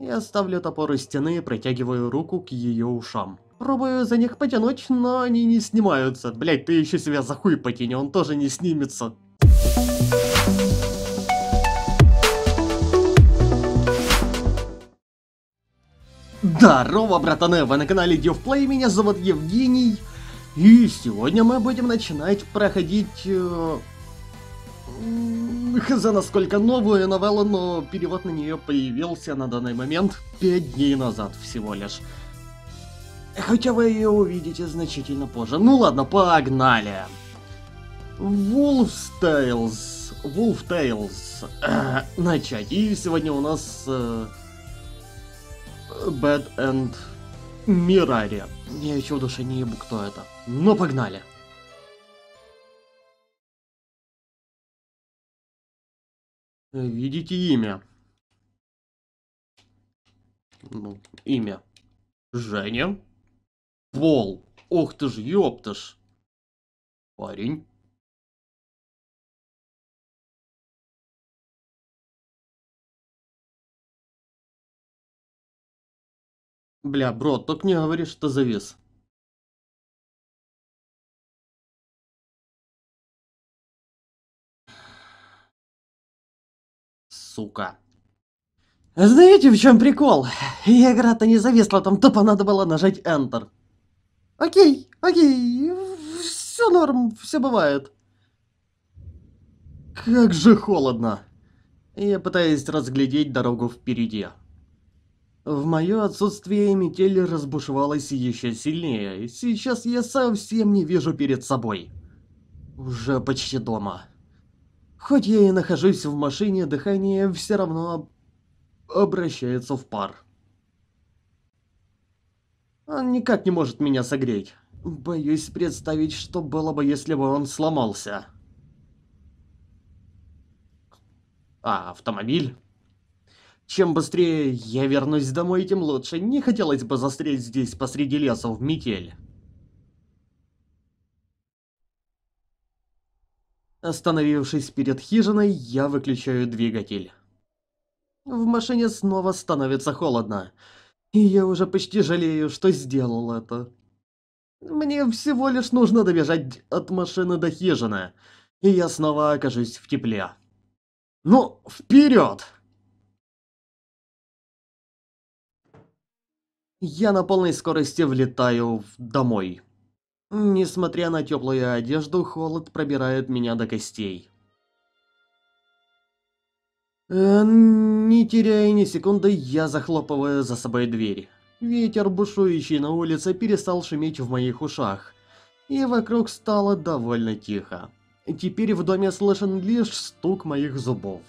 Я ставлю топор из стены и протягиваю руку к ее ушам. Пробую за них потянуть, но они не снимаются. Блять, ты еще себя за хуй потяни, он тоже не снимется. Здарова, братаны! Вы на канале D[EE]V!Play, меня зовут Евгений. И сегодня мы будем начинать проходить... хз, насколько новую новеллу, но перевод на нее появился на данный момент 5 дней назад всего лишь. Хотя вы ее увидите значительно позже. Ну ладно, погнали. Wolf Tails. Wolf Tails. Начать. И сегодня у нас... Bad End Mirari. Я еще в душе не ебу, кто это. Но погнали. Видите имя? Ну, имя. Женя. Пол. Ох ты ж, ёптыш. Парень. Бля, бро, только не говори, что завис. Сука. Знаете, в чем прикол? Игра-то не зависла, там тупо надо было нажать Enter. Окей, окей, все норм, все бывает. Как же холодно. Я пытаюсь разглядеть дорогу впереди. В мое отсутствие метель разбушевалась еще сильнее. Сейчас я совсем не вижу перед собой. Уже почти дома. Хоть я и нахожусь в машине, дыхание все равно обращается в пар. Он никак не может меня согреть. Боюсь представить, что было бы, если бы он сломался. А, автомобиль? Чем быстрее я вернусь домой, тем лучше. Не хотелось бы застрять здесь посреди леса в метель. Остановившись перед хижиной, я выключаю двигатель. В машине снова становится холодно. И я уже почти жалею, что сделал это. Мне всего лишь нужно добежать от машины до хижины. И я снова окажусь в тепле. Ну, вперед! Я на полной скорости влетаю домой. Несмотря на теплую одежду, холод пробирает меня до костей. Не теряя ни секунды, я захлопываю за собой дверь. Ветер, бушующий на улице, перестал шуметь в моих ушах. И вокруг стало довольно тихо. Теперь в доме слышен лишь стук моих зубов.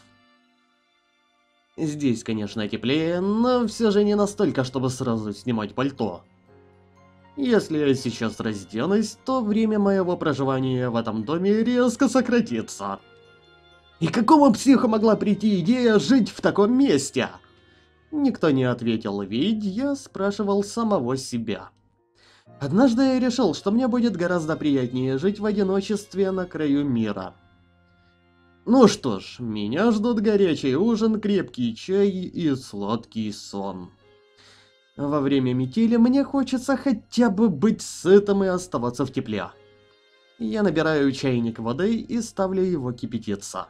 Здесь, конечно, теплее, но все же не настолько, чтобы сразу снимать пальто. Если я сейчас разденусь, то время моего проживания в этом доме резко сократится. И какому психу могла прийти идея жить в таком месте? Никто не ответил, ведь я спрашивал самого себя. Однажды я решил, что мне будет гораздо приятнее жить в одиночестве на краю мира. Ну что ж, меня ждут горячий ужин, крепкий чай и сладкий сон. Во время метели мне хочется хотя бы быть сытым и оставаться в тепле. Я набираю чайник воды и ставлю его кипятиться.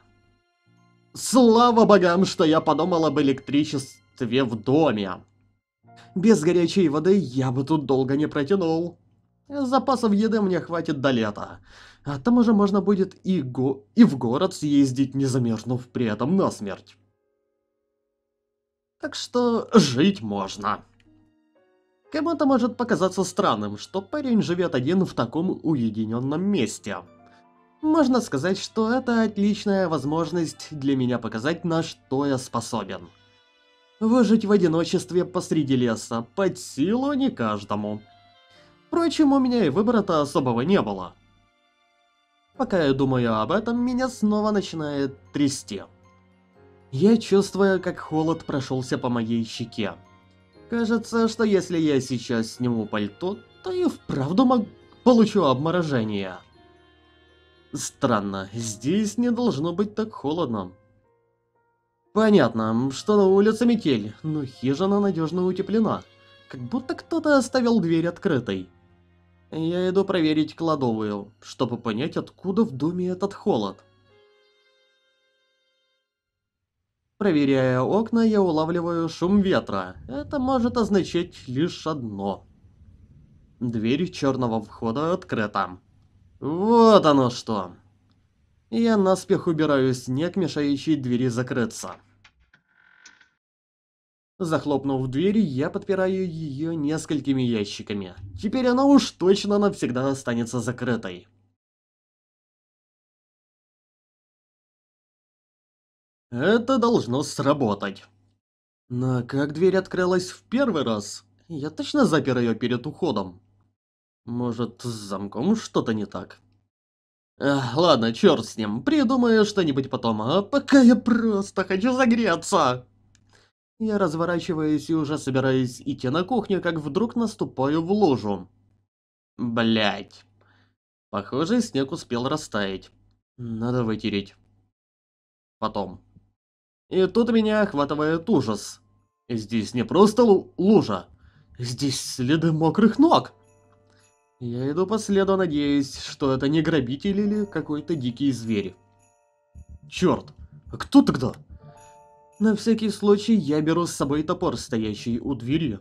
Слава богам, что я подумал об электричестве в доме. Без горячей воды я бы тут долго не протянул. Запасов еды мне хватит до лета. А там уже можно будет и в город съездить, не замерзнув при этом насмерть. Так что жить можно. Кому-то может показаться странным, что парень живет один в таком уединенном месте. Можно сказать, что это отличная возможность для меня показать, на что я способен. Выжить в одиночестве посреди леса под силу не каждому. Впрочем, у меня и выбора-то особого не было. Пока я думаю об этом, меня снова начинает трясти. Я чувствую, как холод прошелся по моей щеке. Кажется, что если я сейчас сниму пальто, то и вправду получу обморожение. Странно, здесь не должно быть так холодно. Понятно, что на улице метель, но хижина надежно утеплена. Как будто кто-то оставил дверь открытой. Я иду проверить кладовую, чтобы понять, откуда в доме этот холод. Проверяя окна, я улавливаю шум ветра. Это может означать лишь одно. Дверь черного входа открыта. Вот оно что. Я наспех убираю снег, мешающий двери закрыться. Захлопнув дверь, я подпираю ее несколькими ящиками. Теперь она уж точно навсегда останется закрытой. Это должно сработать. Но как дверь открылась в первый раз? Я точно запер ее перед уходом. Может, с замком что-то не так? Ладно, черт с ним, придумаю что-нибудь потом, а пока я просто хочу загреться. Я разворачиваюсь и уже собираюсь идти на кухню, как вдруг наступаю в лужу. Блять. Похоже, снег успел растаять. Надо вытереть. Потом. И тут меня охватывает ужас. Здесь не просто лужа. Здесь следы мокрых ног. Я иду по следу, надеясь, что это не грабитель или какой-то дикий зверь. Черт, а кто тогда? На всякий случай я беру с собой топор, стоящий у двери.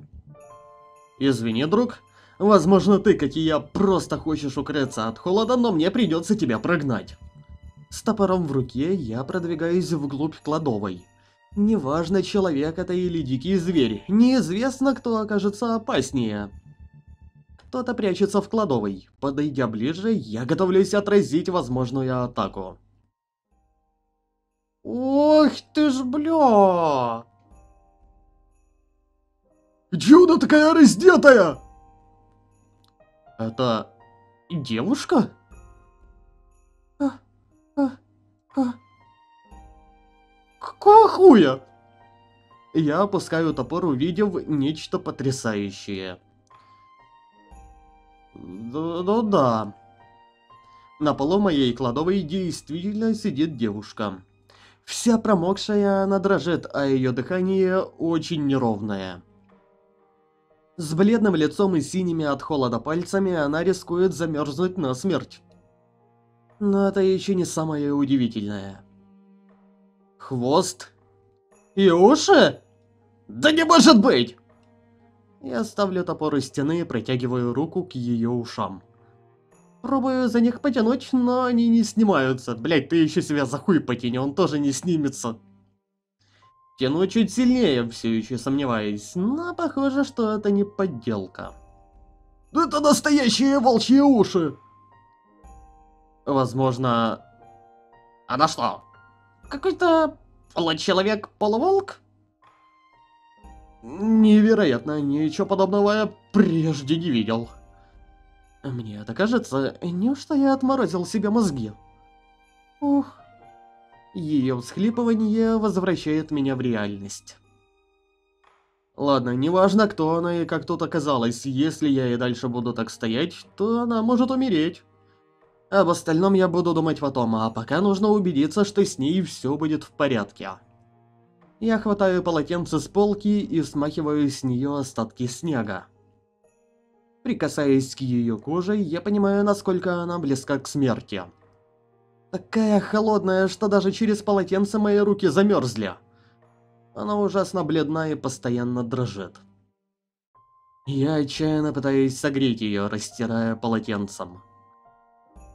Извини, друг. Возможно, ты, как и я, просто хочешь укрыться от холода, но мне придется тебя прогнать. С топором в руке я продвигаюсь вглубь кладовой. Неважно, человек это или дикий зверь, неизвестно, кто окажется опаснее. Кто-то прячется в кладовой. Подойдя ближе, я готовлюсь отразить возможную атаку. Ох ты ж, бля! Чего она такая раздетая? Это... девушка? Какого хуя? Я опускаю топор, увидев нечто потрясающее. Да-да-да. На полу моей кладовой действительно сидит девушка. Вся промокшая, она дрожит, а ее дыхание очень неровное. С бледным лицом и синими от холода пальцами она рискует замерзнуть насмерть. Но это еще не самое удивительное. Хвост и уши? Да не может быть! Я ставлю топор у стены и протягиваю руку к ее ушам. Пробую за них потянуть, но они не снимаются. Блять, ты еще себя за хуй потяни, он тоже не снимется. Тяну чуть сильнее, все еще сомневаюсь, но похоже, что это не подделка. Это настоящие волчьи уши! Возможно... Она что? Какой-то человек-полуволк? Невероятно, ничего подобного я прежде не видел. Мне это кажется, неужто я отморозил себе мозги? Ух. Ее всхлипывание возвращает меня в реальность. Ладно, неважно, кто она и как тут оказалась, если я и дальше буду так стоять, то она может умереть. Об остальном я буду думать потом, а пока нужно убедиться, что с ней все будет в порядке. Я хватаю полотенце с полки и смахиваю с нее остатки снега. Прикасаясь к ее коже, я понимаю, насколько она близка к смерти. Такая холодная, что даже через полотенце мои руки замерзли. Она ужасно бледна и постоянно дрожит. Я отчаянно пытаюсь согреть ее, растирая полотенцем.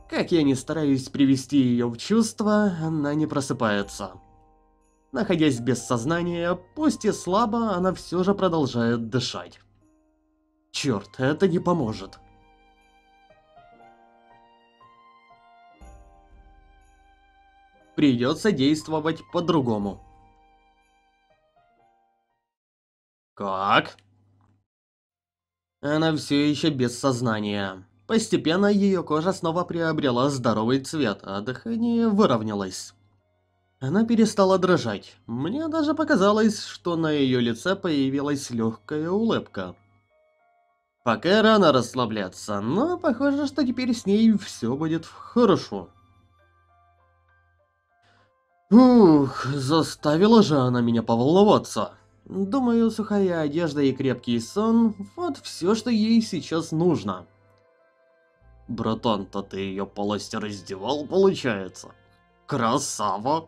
Как я ни стараюсь привести ее в чувство, она не просыпается. Находясь без сознания, пусть и слабо, она все же продолжает дышать. Черт, это не поможет. Придется действовать по-другому. Как? Она все еще без сознания. Постепенно ее кожа снова приобрела здоровый цвет, а дыхание выровнялось. Она перестала дрожать. Мне даже показалось, что на ее лице появилась легкая улыбка. Пока рано расслабляться, но похоже, что теперь с ней все будет хорошо. Ух, заставила же она меня поволноваться. Думаю, сухая одежда и крепкий сон – вот все, что ей сейчас нужно. Братан-то ты ее полости раздевал, получается? Красава!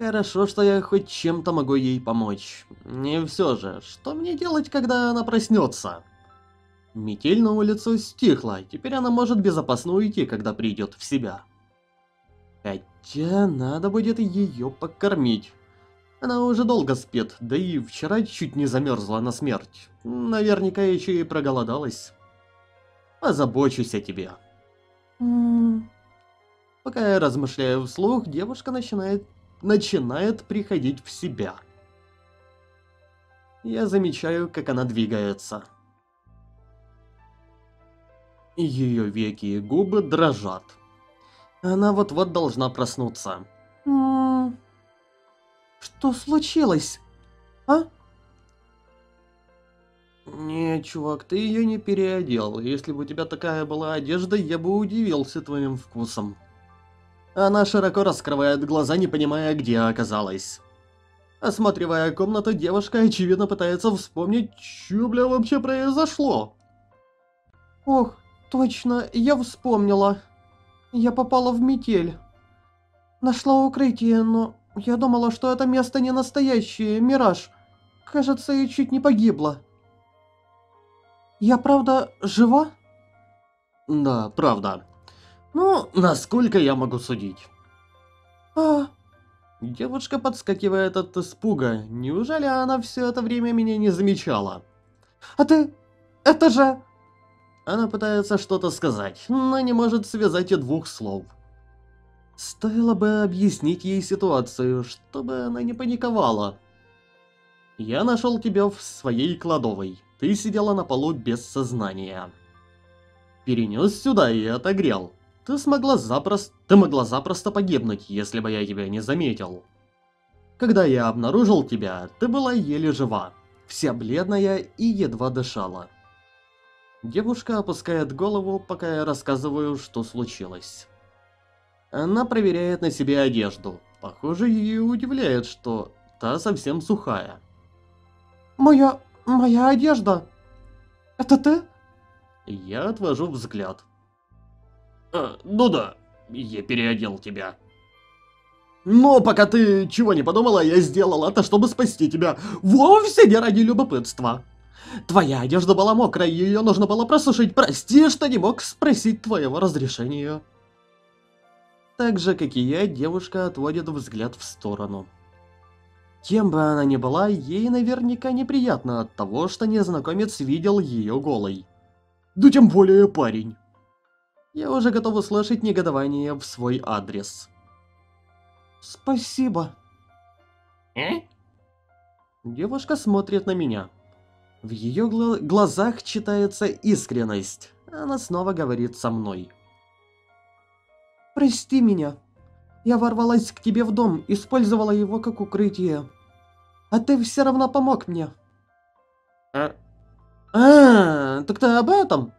Хорошо, что я хоть чем-то могу ей помочь. И все же, что мне делать, когда она проснется? Метель на улицу стихла, теперь она может безопасно уйти, когда придет в себя. Хотя надо будет ее покормить. Она уже долго спит, да и вчера чуть не замерзла на смерть. Наверняка еще и проголодалась. Позабочусь о тебе. Пока я размышляю вслух, девушка начинает приходить в себя. Я замечаю, как она двигается. Ее веки и губы дрожат. Она вот-вот должна проснуться. Что случилось? А? Не, чувак, ты ее не переодел. Если бы у тебя такая была одежда, я бы удивился твоим вкусом. Она широко раскрывает глаза, не понимая, где оказалась. Осматривая комнату, девушка, очевидно, пытается вспомнить, что, бля, вообще произошло. Ох, точно, я вспомнила. Я попала в метель. Нашла укрытие, но... Я думала, что это место не настоящее, мираж. Кажется, я чуть не погибла. Я правда жива? Да, правда. Ну, насколько я могу судить. Девушка подскакивает от испуга. Неужели она все это время меня не замечала? А ты... Это же... Она пытается что-то сказать, но не может связать и двух слов. Стоило бы объяснить ей ситуацию, чтобы она не паниковала. Я нашел тебя в своей кладовой. Ты сидела на полу без сознания. Перенес сюда и отогрел. Ты могла запросто погибнуть, если бы я тебя не заметил. Когда я обнаружил тебя, ты была еле жива, вся бледная и едва дышала. Девушка опускает голову, пока я рассказываю, что случилось. Она проверяет на себе одежду. Похоже, ее удивляет, что та совсем сухая. Моя одежда? Это ты? Я отвожу взгляд. Ну да, я переодел тебя. Но пока ты чего не подумала, я сделал это, чтобы спасти тебя. Вовсе не ради любопытства. Твоя одежда была мокрая, ее нужно было просушить. Прости, что не мог спросить твоего разрешения. Так же, как и я, девушка отводит взгляд в сторону. Кем бы она ни была, ей наверняка неприятно от того, что незнакомец видел ее голой. Да тем более парень. Я уже готов услышать негодование в свой адрес. Спасибо. Девушка смотрит на меня. В ее глазах читается искренность. Она снова говорит со мной. Прости меня. Я ворвалась к тебе в дом, использовала его как укрытие. А ты все равно помог мне. Так ты об этом?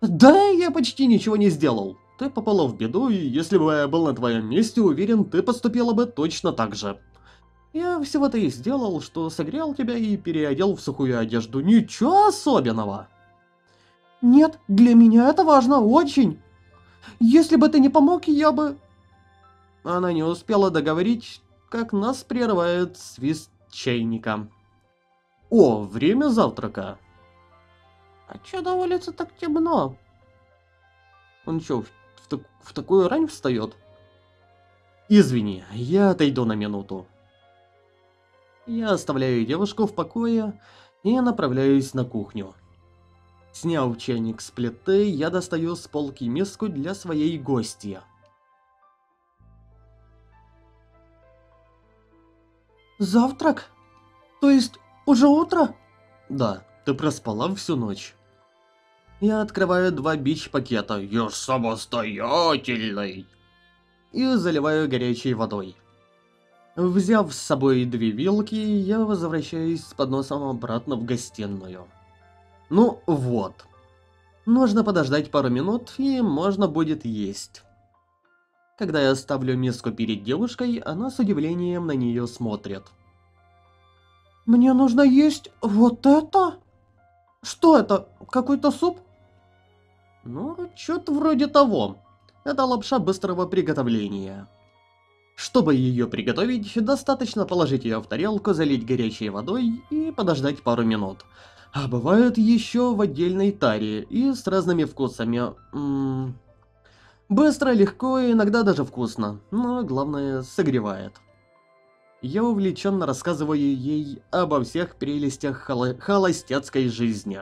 Да, я почти ничего не сделал. Ты попала в беду, и если бы я был на твоем месте, уверен, ты поступила бы точно так же. Я всего-то и сделал, что согрел тебя и переодел в сухую одежду. Ничего особенного. Нет, для меня это важно очень. Если бы ты не помог, я бы... Она не успела договорить, как нас прерывает свист чайника. О, время завтрака. А чё на улице так темно? Он чё, в такую рань встаёт? Извини, я отойду на минуту. Я оставляю девушку в покое и направляюсь на кухню. Сняв чайник с плиты, я достаю с полки миску для своей гостья. Завтрак? То есть уже утро? Да, ты проспала всю ночь. Я открываю 2 бич-пакета, я самостоятельный, и заливаю горячей водой. Взяв с собой 2 вилки, я возвращаюсь с подносом обратно в гостиную. Ну вот. Нужно подождать пару минут, и можно будет есть. Когда я ставлю миску перед девушкой, она с удивлением на нее смотрит. Мне нужно есть вот это? Что это? Какой-то суп? Ну, что-то вроде того. Это лапша быстрого приготовления. Чтобы ее приготовить, достаточно положить ее в тарелку, залить горячей водой и подождать пару минут. А бывают еще в отдельной таре и с разными вкусами. Быстро, легко и иногда даже вкусно, но главное согревает. Я увлеченно рассказываю ей обо всех прелестях холостяцкой жизни,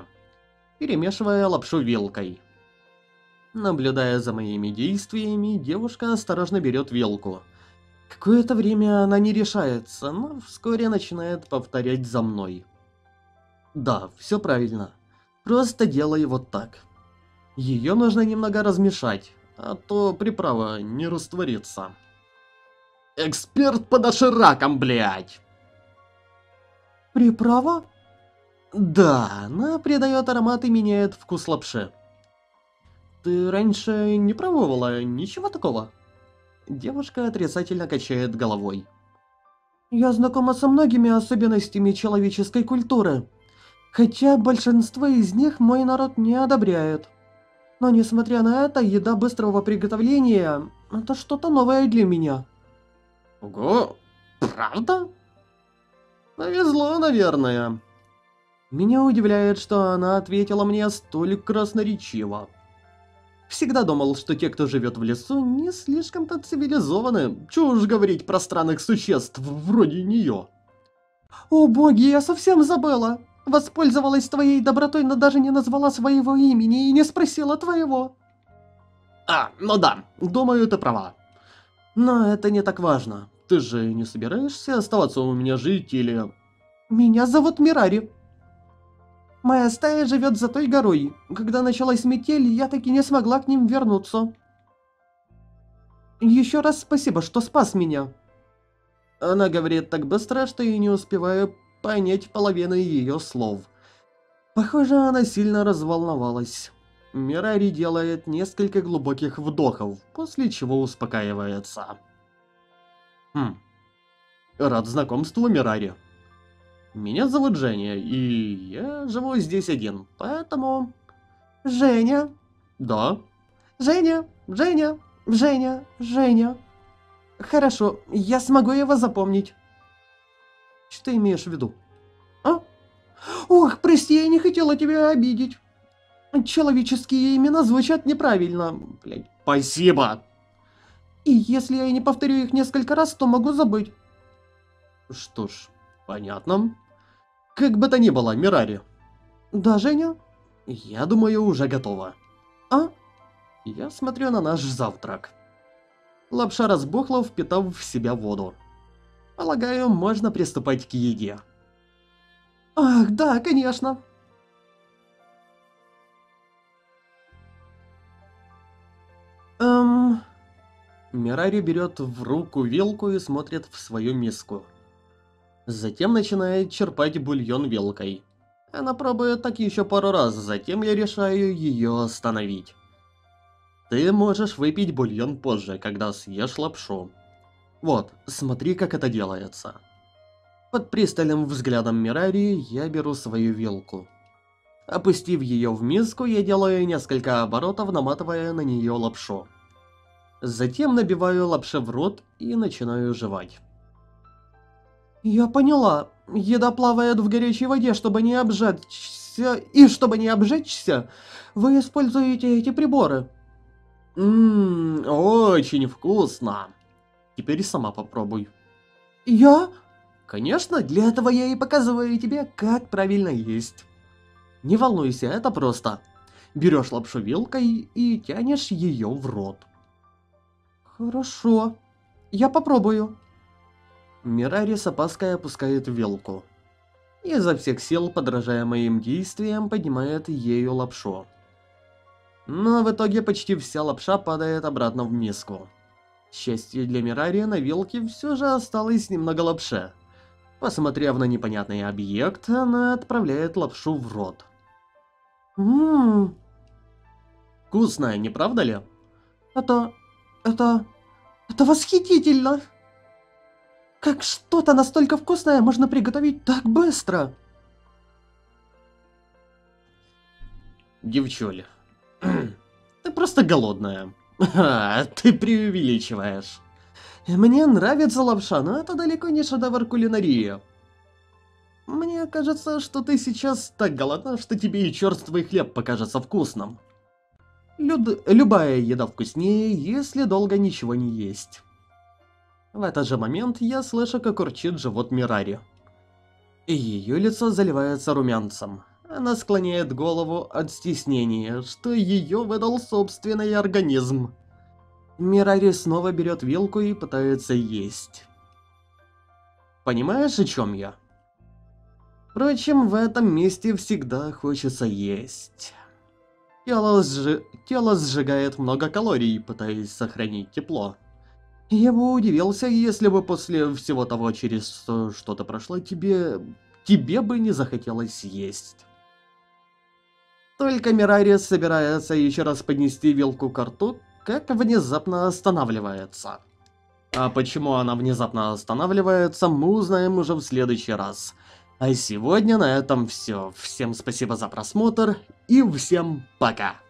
перемешивая лапшу вилкой. Наблюдая за моими действиями, девушка осторожно берет вилку. Какое-то время она не решается, но вскоре начинает повторять за мной. Да, все правильно. Просто делай вот так. Ее нужно немного размешать, а то приправа не растворится. Эксперт по доширакам, блядь! Приправа? Да, она придает аромат и меняет вкус лапши. Ты раньше не пробовала ничего такого? Девушка отрицательно качает головой. Я знакома со многими особенностями человеческой культуры, хотя большинство из них мой народ не одобряет. Но несмотря на это, еда быстрого приготовления – это что-то новое для меня. Ого, правда? Повезло, наверное. Меня удивляет, что она ответила мне столь красноречиво. Всегда думал, что те, кто живет в лесу, не слишком-то цивилизованы. Чего уж говорить про странных существ вроде нее. О боги, я совсем забыла. Воспользовалась твоей добротой, но даже не назвала своего имени и не спросила твоего. А, ну да, думаю, ты права. Но это не так важно. Ты же не собираешься оставаться у меня жить или... Меня зовут Мирари. Моя стая живет за той горой. Когда началась метель, я таки не смогла к ним вернуться. Еще раз спасибо, что спас меня. Она говорит так быстро, что я не успеваю понять половину ее слов. Похоже, она сильно разволновалась. Мирари делает несколько глубоких вдохов, после чего успокаивается. Рад знакомству, Мирари. Меня зовут Женя, и я живу здесь один, поэтому... Женя. Да? Женя, Женя, Женя, Женя. Хорошо, я смогу его запомнить. Что ты имеешь в виду? А? Ох, прости, я не хотела тебя обидеть. Человеческие имена звучат неправильно. Блядь, спасибо. И если я не повторю их несколько раз, то могу забыть. Что ж... Понятно. Как бы то ни было, Мирари. Да, Женя? Я думаю, уже готово. А? Я смотрю на наш завтрак. Лапша разбухла, впитав в себя воду. Полагаю, можно приступать к еде. Ах, да, конечно. Мирари берет в руку вилку и смотрит в свою миску. Затем начинает черпать бульон вилкой. Она пробует так еще пару раз, затем я решаю ее остановить. Ты можешь выпить бульон позже, когда съешь лапшу. Вот, смотри, как это делается. Под пристальным взглядом Мирари я беру свою вилку. Опустив ее в миску, я делаю несколько оборотов, наматывая на нее лапшу. Затем набиваю лапшу в рот и начинаю жевать. Я поняла. Еда плавает в горячей воде, чтобы не обжечься. И чтобы не обжечься, вы используете эти приборы. Очень вкусно. Теперь сама попробуй. Я? Конечно, для этого я и показываю тебе, как правильно есть. Не волнуйся, это просто. Берешь лапшу вилкой и тянешь ее в рот. Хорошо. Я попробую. Мирари с опаской опускает вилку. И изо всех сил, подражая моим действиям, поднимает ею лапшу. Но в итоге почти вся лапша падает обратно в миску. К счастью для Мирари, на вилке все же осталось немного лапши. Посмотрев на непонятный объект, она отправляет лапшу в рот. Вкусная, не правда ли? Это... Это восхитительно! Как что-то настолько вкусное можно приготовить так быстро? Девчуля, ты просто голодная. Ты преувеличиваешь. Мне нравится лапша, но это далеко не шедевр кулинарии. Мне кажется, что ты сейчас так голодна, что тебе и черствый хлеб покажется вкусным. Любая еда вкуснее, если долго ничего не есть. В этот же момент я слышу, как урчит живот Мирари. Ее лицо заливается румянцем. Она склоняет голову от стеснения, что ее выдал собственный организм. Мирари снова берет вилку и пытается есть. Понимаешь, о чем я? Впрочем, в этом месте всегда хочется есть. Тело сжигает много калорий, пытаясь сохранить тепло. Я бы удивился, если бы после всего того, через что-то прошло, тебе бы не захотелось есть. Только Мирари собирается еще раз поднести вилку к рту, как внезапно останавливается. А почему она внезапно останавливается, мы узнаем уже в следующий раз. А сегодня на этом все. Всем спасибо за просмотр и всем пока!